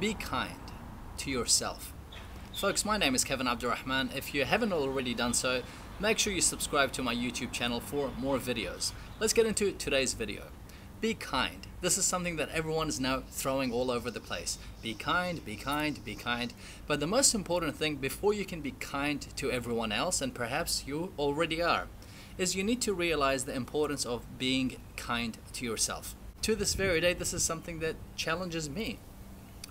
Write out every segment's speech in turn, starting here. Be kind to yourself. Folks, my name is Kevin Abdulrahman. If you haven't already done so, make sure you subscribe to my YouTube channel for more videos. Let's get into today's video. Be kind. This is something that everyone is now throwing all over the place. Be kind, be kind, be kind. But the most important thing before you can be kind to everyone else, and perhaps you already are, is you need to realize the importance of being kind to yourself. To this very day, this is something that challenges me.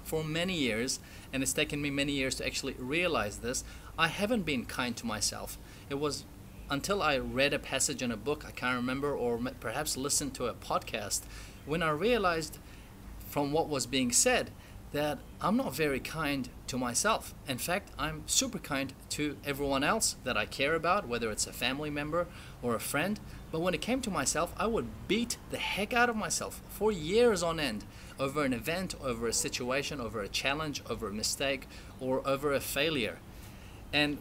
For many years, and it's taken me many years to actually realize this, I haven't been kind to myself. It was until I read a passage in a book, I can't remember, or perhaps listened to a podcast, when I realized from what was being said that I'm not very kind to myself. In fact, I'm super kind to everyone else that I care about, whether it's a family member or a friend. But when it came to myself, I would beat the heck out of myself for years on end over an event, over a situation, over a challenge, over a mistake, or over a failure. And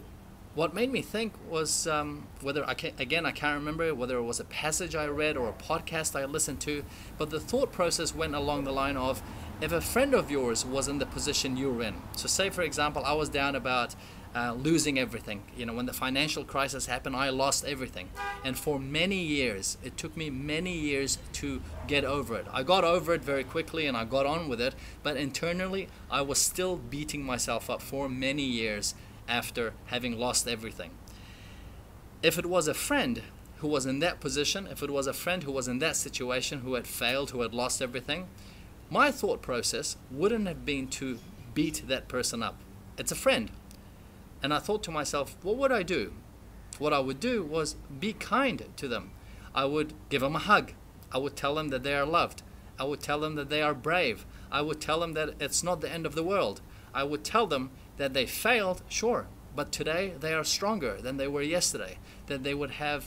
what made me think was I can't remember whether it was a passage I read or a podcast I listened to, but the thought process went along the line of, if a friend of yours was in the position you were in, so say for example I was down about losing everything. You know, when the financial crisis happened, I lost everything, and for many years, it took me many years to get over it. I got over it very quickly and I got on with it, but internally I was still beating myself up for many years after having lost everything. If it was a friend who was in that position, if it was a friend who was in that situation, who had failed, who had lost everything, my thought process wouldn't have been to beat that person up. It's a friend. And I thought to myself, what would I do? What I would do was be kind to them. I would give them a hug. I would tell them that they are loved. I would tell them that they are brave. I would tell them that it's not the end of the world. I would tell them that they failed, sure, but today they are stronger than they were yesterday, that they would have,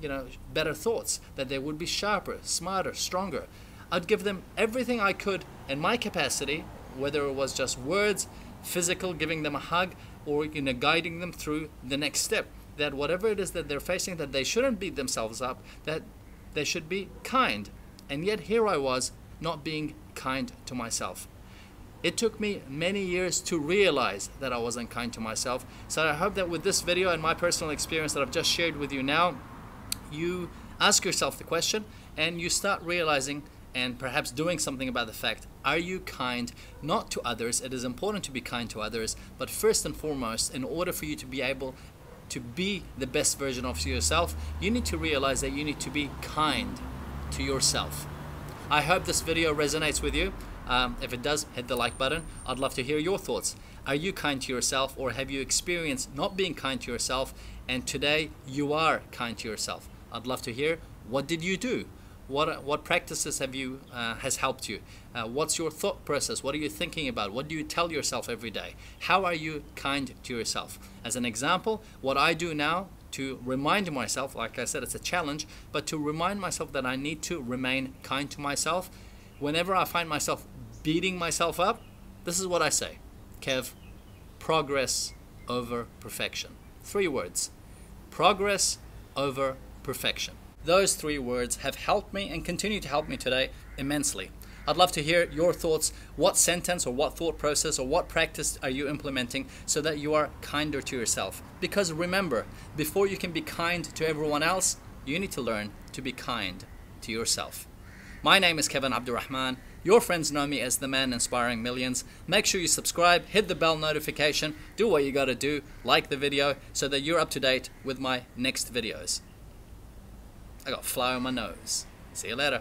you know, better thoughts, that they would be sharper, smarter, stronger. I'd give them everything I could in my capacity, whether it was just words, physical, giving them a hug, or, you know, guiding them through the next step, that whatever it is that they're facing, that they shouldn't beat themselves up, that they should be kind. And yet here I was, not being kind to myself. It took me many years to realize that I wasn't kind to myself. So I hope that with this video and my personal experience that I've just shared with you now, you ask yourself the question and you start realizing and perhaps doing something about the fact, are you kind not to others? It is important to be kind to others, but first and foremost, in order for you to be able to be the best version of yourself, you need to realize that you need to be kind to yourself. I hope this video resonates with you. If it does, hit the like button. I'd love to hear your thoughts. Are you kind to yourself, or have you experienced not being kind to yourself and today you are kind to yourself? I'd love to hear, what did you do? What practices have you has helped you? What's your thought process? What are you thinking about? What do you tell yourself every day? How are you kind to yourself? As an example, what I do now to remind myself, like I said, it's a challenge, but to remind myself that I need to remain kind to myself. Whenever I find myself beating myself up, this is what I say. Kev, progress over perfection. 3 words. Progress over perfection. Those 3 words have helped me and continue to help me today immensely. I'd love to hear your thoughts. What sentence or what thought process or what practice are you implementing so that you are kinder to yourself? Because remember, before you can be kind to everyone else, you need to learn to be kind to yourself. My name is Kevin Abdulrahman. Your friends know me as the man inspiring millions. Make sure you subscribe, hit the bell notification, do what you gotta do, like the video so that you're up to date with my next videos. I got flour on my nose. See you later.